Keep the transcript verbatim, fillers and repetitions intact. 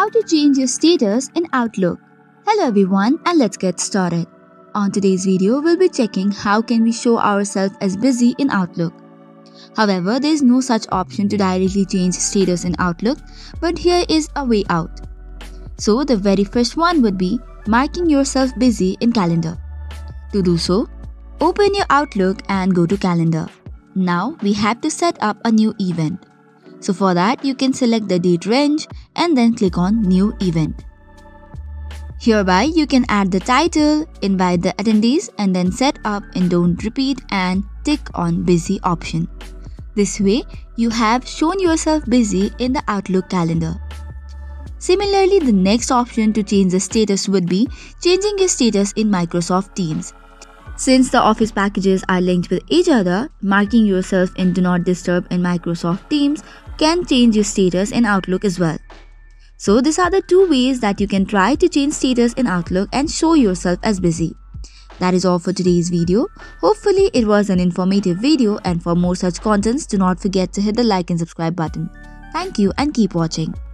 how to change your status in Outlook. Hello everyone, and let's get started. On today's video, we'll be checking how can we show ourselves as busy in Outlook. However, there is no such option to directly change status in Outlook, but here is a way out. So the very first one would be marking yourself busy in Calendar. To do so, open your Outlook and go to Calendar. Now we have to set up a new event. So for that, you can select the date range and then click on New Event. Hereby, you can add the title, invite the attendees, and then set up and don't repeat and tick on Busy option. This way, you have shown yourself busy in the Outlook calendar. Similarly, the next option to change the status would be changing your status in Microsoft Teams. Since the Office packages are linked with each other, marking yourself in Do Not Disturb in Microsoft Teams can change your status in Outlook as well. So these are the two ways that you can try to change status in Outlook and show yourself as busy. That is all for today's video. Hopefully it was an informative video, and for more such contents, do not forget to hit the like and subscribe button. Thank you and keep watching.